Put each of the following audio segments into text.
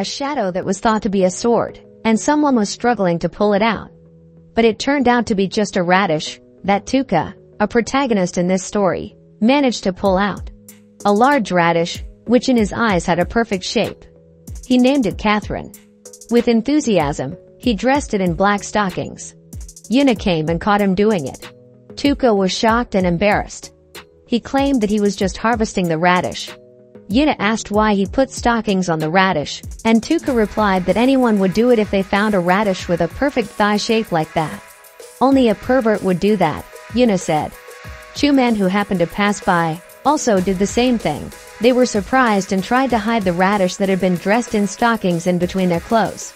a shadow that was thought to be a sword, and someone was struggling to pull it out. But it turned out to be just a radish that Tuca, a protagonist in this story, managed to pull out. A large radish, which in his eyes had a perfect shape. He named it Catherine. With enthusiasm, he dressed it in black stockings. Yuna came and caught him doing it. Tuca was shocked and embarrassed. He claimed that he was just harvesting the radish. Yuna asked why he put stockings on the radish, and Tuca replied that anyone would do it if they found a radish with a perfect thigh shape like that. Only a pervert would do that, Yuna said. Two men who happened to pass by also did the same thing. They were surprised and tried to hide the radish that had been dressed in stockings in between their clothes.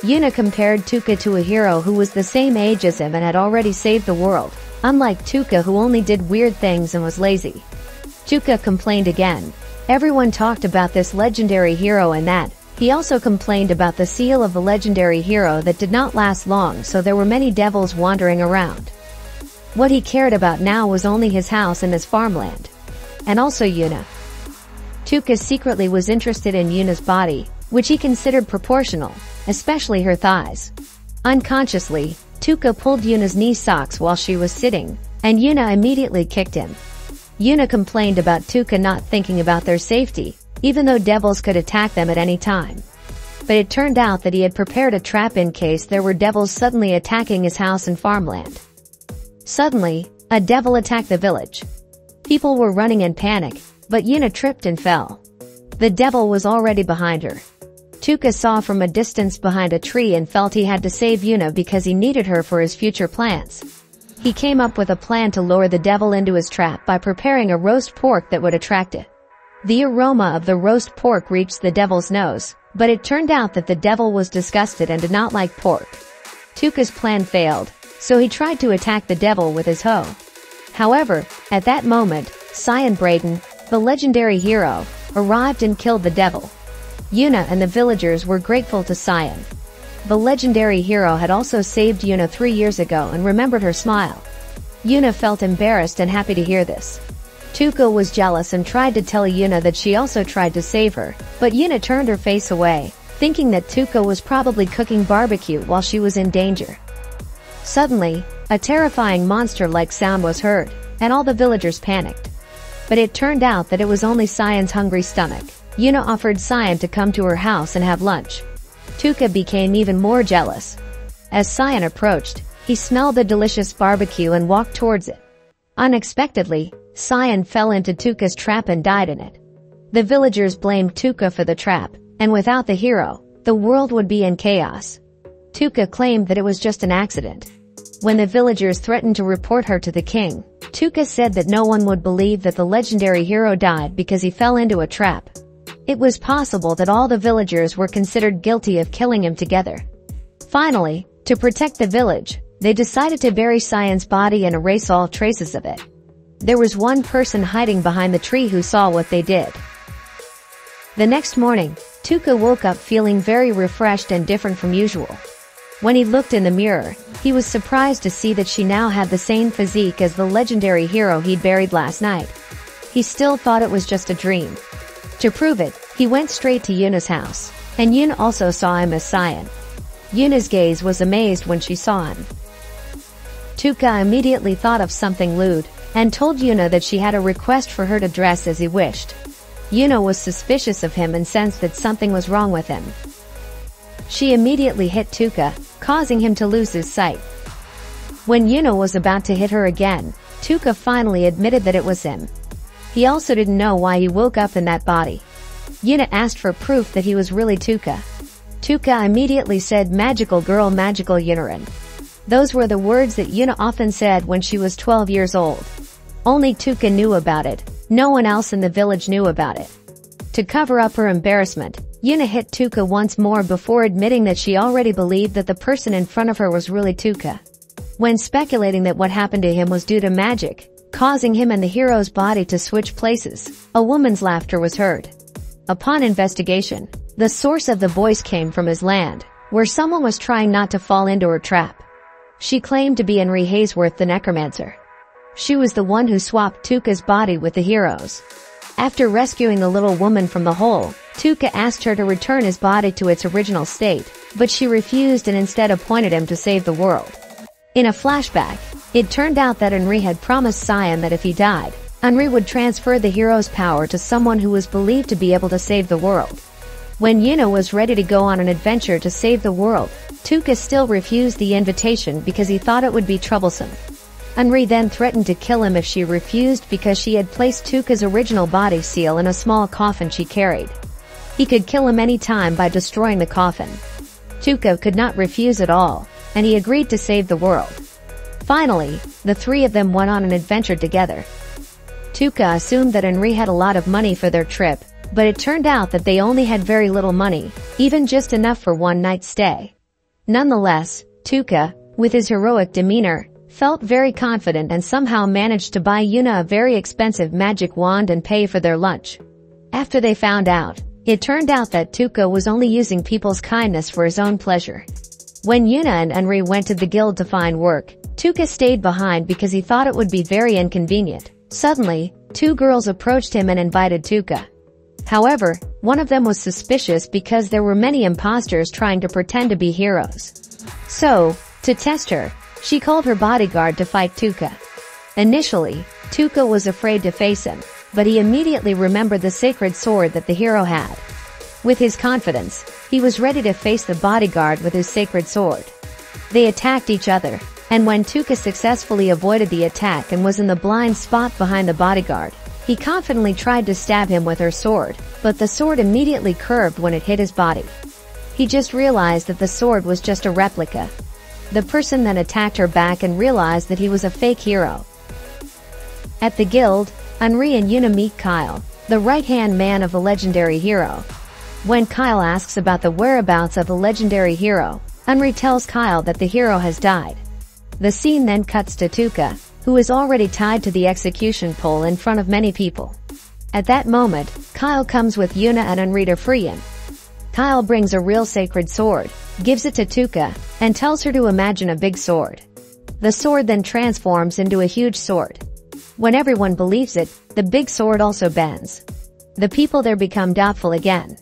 Yuna compared Tuca to a hero who was the same age as him and had already saved the world, unlike Tuca who only did weird things and was lazy. Tuca complained again. Everyone talked about this legendary hero and that. He also complained about the seal of the legendary hero that did not last long, so there were many devils wandering around. What he cared about now was only his house and his farmland. And also Yuna. Tuca secretly was interested in Yuna's body, which he considered proportional, especially her thighs. Unconsciously, Tuca pulled Yuna's knee socks while she was sitting, and Yuna immediately kicked him. Yuna complained about Tuca not thinking about their safety, even though devils could attack them at any time. But it turned out that he had prepared a trap in case there were devils suddenly attacking his house and farmland. Suddenly, a devil attacked the village. People were running in panic, but Yuna tripped and fell. The devil was already behind her. Tuca saw from a distance behind a tree and felt he had to save Yuna because he needed her for his future plans. He came up with a plan to lure the devil into his trap by preparing a roast pork that would attract it. The aroma of the roast pork reached the devil's nose, but it turned out that the devil was disgusted and did not like pork. Tuca's plan failed, so he tried to attack the devil with his hoe. However, at that moment, Cyan Brayden, the legendary hero, arrived and killed the devil. Yuna and the villagers were grateful to Cyan. The legendary hero had also saved Yuna 3 years ago and remembered her smile. Yuna felt embarrassed and happy to hear this. Tuca was jealous and tried to tell Yuna that she also tried to save her, but Yuna turned her face away, thinking that Tuca was probably cooking barbecue while she was in danger. Suddenly, a terrifying monster-like sound was heard, and all the villagers panicked. But it turned out that it was only Cyan's hungry stomach. Yuna offered Cyan to come to her house and have lunch. Tuca became even more jealous. As Cyan approached, he smelled the delicious barbecue and walked towards it. Unexpectedly, Cyan fell into Tuca's trap and died in it. The villagers blamed Tuca for the trap, and without the hero, the world would be in chaos. Tuca claimed that it was just an accident. When the villagers threatened to report her to the king, Tuca said that no one would believe that the legendary hero died because he fell into a trap. It was possible that all the villagers were considered guilty of killing him together. Finally, to protect the village, they decided to bury Cyan's body and erase all traces of it. There was one person hiding behind the tree who saw what they did. The next morning, Tuca woke up feeling very refreshed and different from usual. When he looked in the mirror, he was surprised to see that she now had the same physique as the legendary hero he'd buried last night. He still thought it was just a dream. To prove it, he went straight to Yuna's house, and Yuna also saw him as Cyan. Yuna's gaze was amazed when she saw him. Tuca immediately thought of something lewd, and told Yuna that she had a request for her to dress as he wished. Yuna was suspicious of him and sensed that something was wrong with him. She immediately hit Tuca, causing him to lose his sight. When Yuna was about to hit her again, Tuca finally admitted that it was him. He also didn't know why he woke up in that body. Yuna asked for proof that he was really Tuca. Tuca immediately said magical girl magical Yunarin. Those were the words that Yuna often said when she was 12 years old. Only Tuca knew about it, no one else in the village knew about it. To cover up her embarrassment, Yuna hit Tuca once more before admitting that she already believed that the person in front of her was really Tuca. When speculating that what happened to him was due to magic, causing him and the hero's body to switch places, a woman's laughter was heard. Upon investigation, the source of the voice came from his land, where someone was trying not to fall into her trap. She claimed to be Henry Haysworth the necromancer. She was the one who swapped Tuca's body with the hero's. After rescuing the little woman from the hole, Tuca asked her to return his body to its original state, but she refused and instead appointed him to save the world. In a flashback, it turned out that Henry had promised Cyan that if he died, Henry would transfer the hero's power to someone who was believed to be able to save the world. When Yuna was ready to go on an adventure to save the world, Tuca still refused the invitation because he thought it would be troublesome. Henry then threatened to kill him if she refused because she had placed Tuca's original body seal in a small coffin she carried. He could kill him any time by destroying the coffin. Tuca could not refuse at all, and he agreed to save the world. Finally, the three of them went on an adventure together. Tuca assumed that Henry had a lot of money for their trip, but it turned out that they only had very little money, even just enough for one night's stay. Nonetheless, Tuca, with his heroic demeanor, felt very confident and somehow managed to buy Yuna a very expensive magic wand and pay for their lunch. After they found out, it turned out that Tuca was only using people's kindness for his own pleasure. When Yuna and Henry went to the guild to find work, Tuca stayed behind because he thought it would be very inconvenient. Suddenly, two girls approached him and invited Tuca. However, one of them was suspicious because there were many imposters trying to pretend to be heroes. So, to test her, she called her bodyguard to fight Tuca. Initially, Tuca was afraid to face him, but he immediately remembered the sacred sword that the hero had. With his confidence, he was ready to face the bodyguard with his sacred sword. They attacked each other, and when Tuca successfully avoided the attack and was in the blind spot behind the bodyguard, he confidently tried to stab him with her sword, but the sword immediately curved when it hit his body. He just realized that the sword was just a replica. The person then attacked her back and realized that he was a fake hero. At the guild, Henry and Yuna meet Kyle, the right-hand man of the legendary hero. When Kyle asks about the whereabouts of the legendary hero, Henry tells Kyle that the hero has died. The scene then cuts to Tuca, who is already tied to the execution pole in front of many people. At that moment, Kyle comes with Yuna and Unrita Freyan. Kyle brings a real sacred sword, gives it to Tuca, and tells her to imagine a big sword. The sword then transforms into a huge sword. When everyone believes it, the big sword also bends. The people there become doubtful again.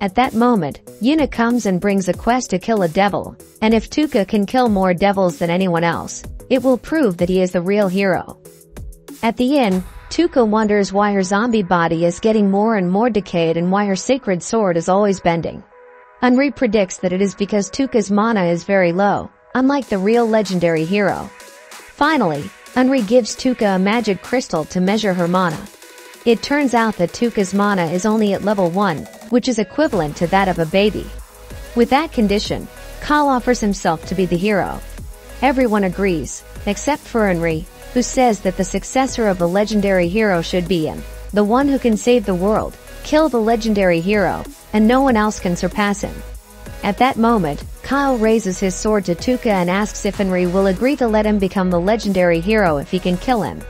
At that moment, Yuna comes and brings a quest to kill a devil, and if Tuca can kill more devils than anyone else, it will prove that he is the real hero. At the inn, Tuca wonders why her zombie body is getting more and more decayed and why her sacred sword is always bending. Henry predicts that it is because Tuca's mana is very low, unlike the real legendary hero. Finally, Henry gives Tuca a magic crystal to measure her mana. It turns out that Tuca's mana is only at level 1, which is equivalent to that of a baby. With that condition, Kyle offers himself to be the hero. Everyone agrees, except for Henry, who says that the successor of the legendary hero should be him, the one who can save the world, kill the legendary hero, and no one else can surpass him. At that moment, Kyle raises his sword to Tuca and asks if Henry will agree to let him become the legendary hero if he can kill him,